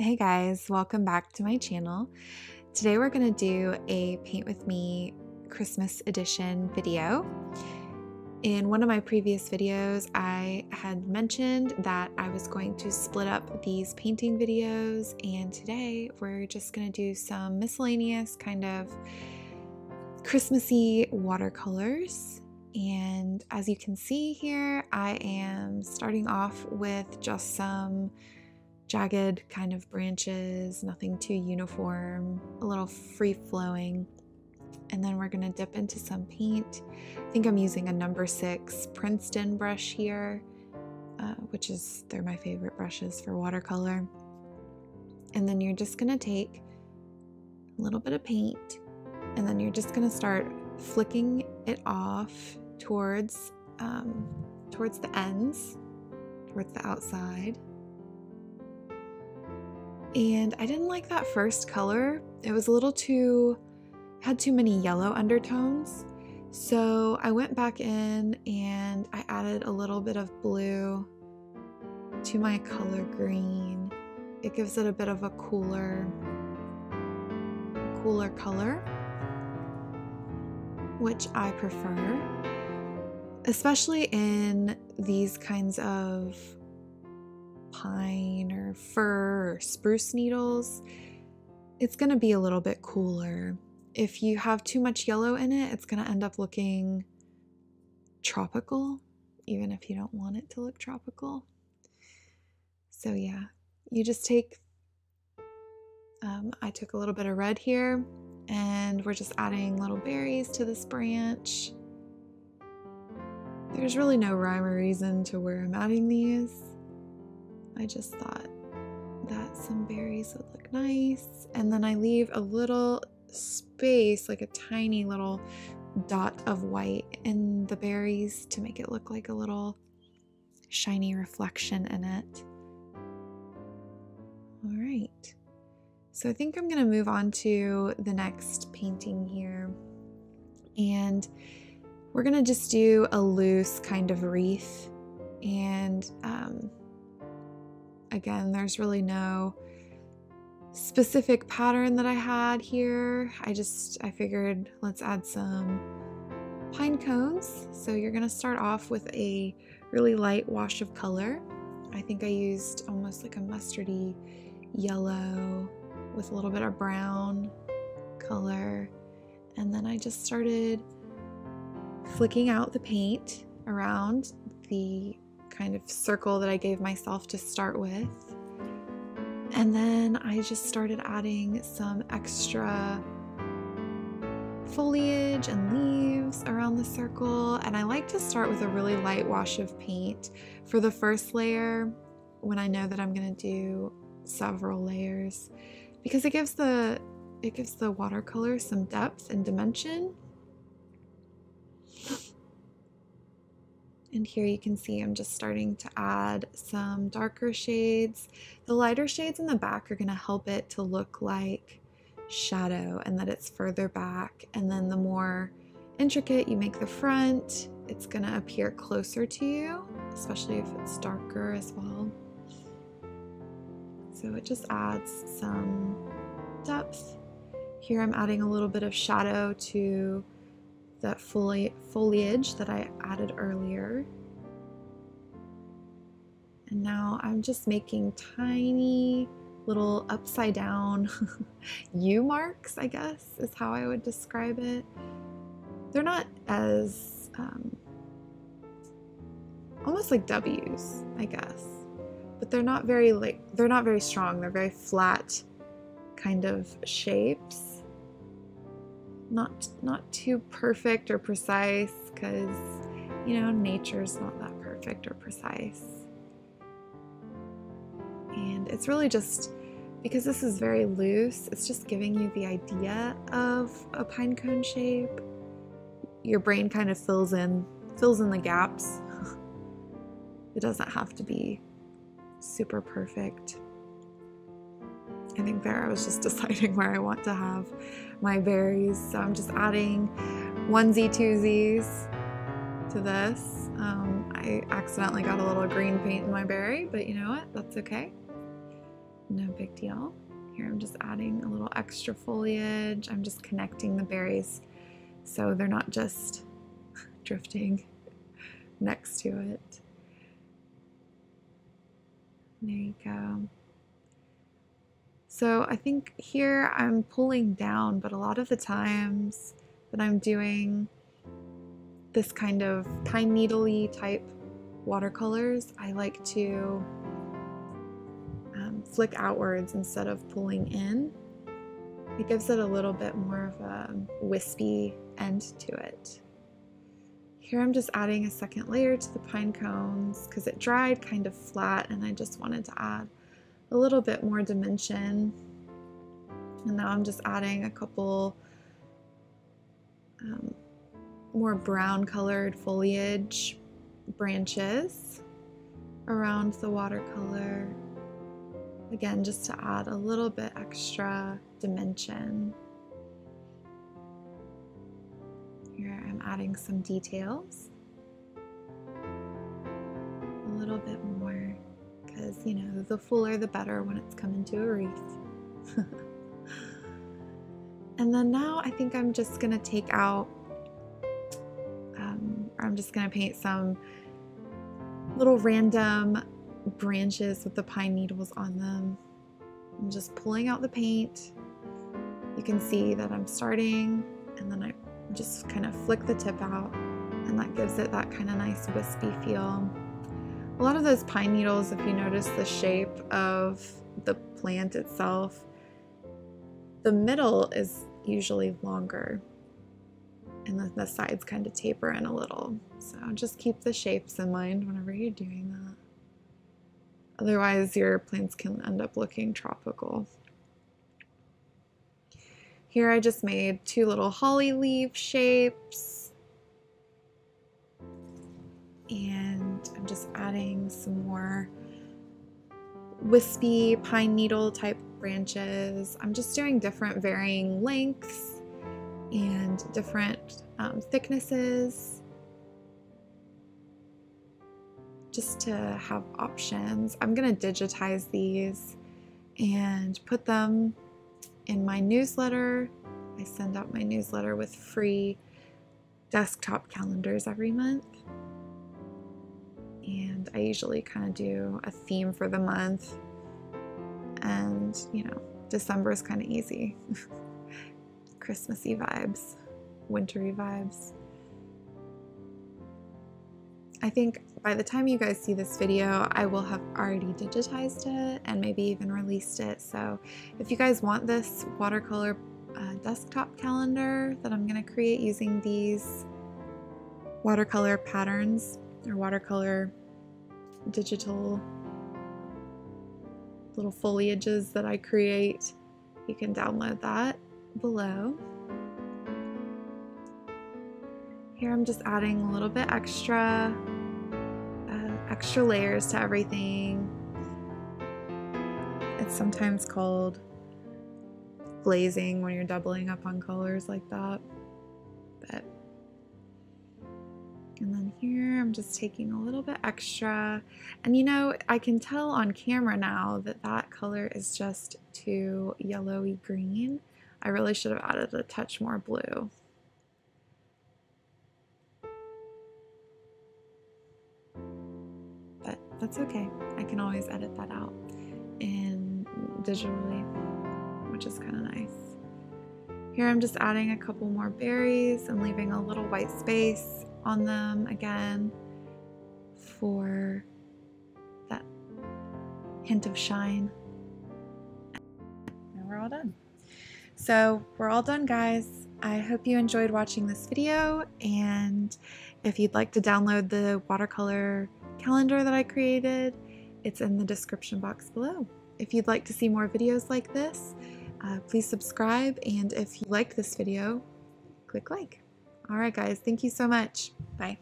Hey guys, welcome back to my channel. Today we're going to do a Paint With Me Christmas edition video. In one of my previous videos, I had mentioned that I was going to split up these painting videos, and today we're just going to do some miscellaneous kind of Christmassy watercolors. And as you can see here, I am starting off with just some jagged kind of branches, nothing too uniform, a little free-flowing. And then we're gonna dip into some paint. I think I'm using a number 6 Princeton brush here, which is, they're my favorite brushes for watercolor. And then you're just gonna take a little bit of paint, and then you're just gonna start flicking it off towards, towards the ends, towards the outside. And I didn't like that first color. It was a little too, had too many yellow undertones. So I went back in and I added a little bit of blue to my color green. It gives it a bit of a cooler color, which I prefer, especially in these kinds of pine or fir or spruce needles. It's going to be a little bit cooler. If you have too much yellow in it, it's going to end up looking tropical, even if you don't want it to look tropical. So yeah, you just take, I took a little bit of red here, and we're just adding little berries to this branch. There's really no rhyme or reason to where I'm adding these. I just thought that some berries would look nice. And then I leave a little space, like a tiny little dot of white in the berries to make it look like a little shiny reflection in it. All right. So I think I'm going to move on to the next painting here. And we're going to just do a loose kind of wreath. And, again, there's really no specific pattern that I had here. I figured let's add some pine cones. So you're gonna start off with a really light wash of color. I think I used almost like a mustardy yellow with a little bit of brown color. And then I just started flicking out the paint around the kind of circle that I gave myself to start with. And then I just started adding some extra foliage and leaves around the circle. And I like to start with a really light wash of paint for the first layer when I know that I'm going to do several layers, because it gives the watercolor some depth and dimension. And here you can see I'm just starting to add some darker shades. The lighter shades in the back are going to help it to look like shadow and that it's further back. And then the more intricate you make the front, it's going to appear closer to you, especially if it's darker as well. So it just adds some depth. Here I'm adding a little bit of shadow to that foliage that I added earlier. And now I'm just making tiny little upside down U marks, I guess is how I would describe it. They're not as, almost like W's, I guess, but they're not very strong. They're very flat kind of shapes. Not too perfect or precise, because, you know, nature's not that perfect or precise. And it's really just, because this is very loose, it's just giving you the idea of a pine cone shape. Your brain kind of fills in the gaps. It doesn't have to be super perfect. I think there I was just deciding where I want to have my berries, so I'm just adding onesie-twosies to this. I accidentally got a little green paint in my berry, but you know what? That's okay. no big deal. Here I'm just adding a little extra foliage. I'm just connecting the berries so they're not just drifting next to it. There you go. So I think here I'm pulling down, but a lot of the times that I'm doing this kind of pine needle-y type watercolors, I like to flick outwards instead of pulling in. It gives it a little bit more of a wispy end to it. Here I'm just adding a second layer to the pine cones because it dried kind of flat and I just wanted to add a little bit more dimension. And now I'm just adding a couple more brown colored foliage branches around the watercolor. Again, just to add a little bit extra dimension. Here I'm adding some details. A little bit more, because you know, the fuller the better when it's coming to a wreath. And then now I think I'm just gonna take out, I'm just gonna paint some little random branches with the pine needles on them. I'm just pulling out the paint. You can see that I'm starting and then I just kind of flick the tip out, and that gives it that kind of nice wispy feel. A lot of those pine needles, if you notice the shape of the plant itself, the middle is usually longer and then the sides kind of taper in a little. So just keep the shapes in mind whenever you're doing that. Otherwise, your plants can end up looking tropical. Here I just made two little holly leaf shapes. And I'm just adding some more wispy pine needle type branches. I'm just doing different varying lengths and different thicknesses, just to have options. I'm gonna digitize these and put them in my newsletter. I send out my newsletter with free desktop calendars every month. And I usually kind of do a theme for the month. And you know, December is kind of easy. Christmassy vibes, wintry vibes. I think by the time you guys see this video, I will have already digitized it and maybe even released it. So if you guys want this watercolor desktop calendar that I'm gonna create using these watercolor patterns or watercolor digital little foliages that I create, you can download that below. Here I'm just adding a little bit extra, extra layers to everything. It's sometimes called glazing when you're doubling up on colors like that. But, and then here I'm just taking a little bit extra. And you know, I can tell on camera now that that color is just too yellowy green. I really should have added a touch more blue. That's okay. I can always edit that out in digitally, which is kind of nice. Here I'm just adding a couple more berries and leaving a little white space on them again for that hint of shine. And we're all done. So we're all done, guys. I hope you enjoyed watching this video, and if you'd like to download the watercolor calendar that I created, it's in the description box below. If you'd like to see more videos like this, please subscribe, and if you liked this video, click like. All right guys, thank you so much. Bye.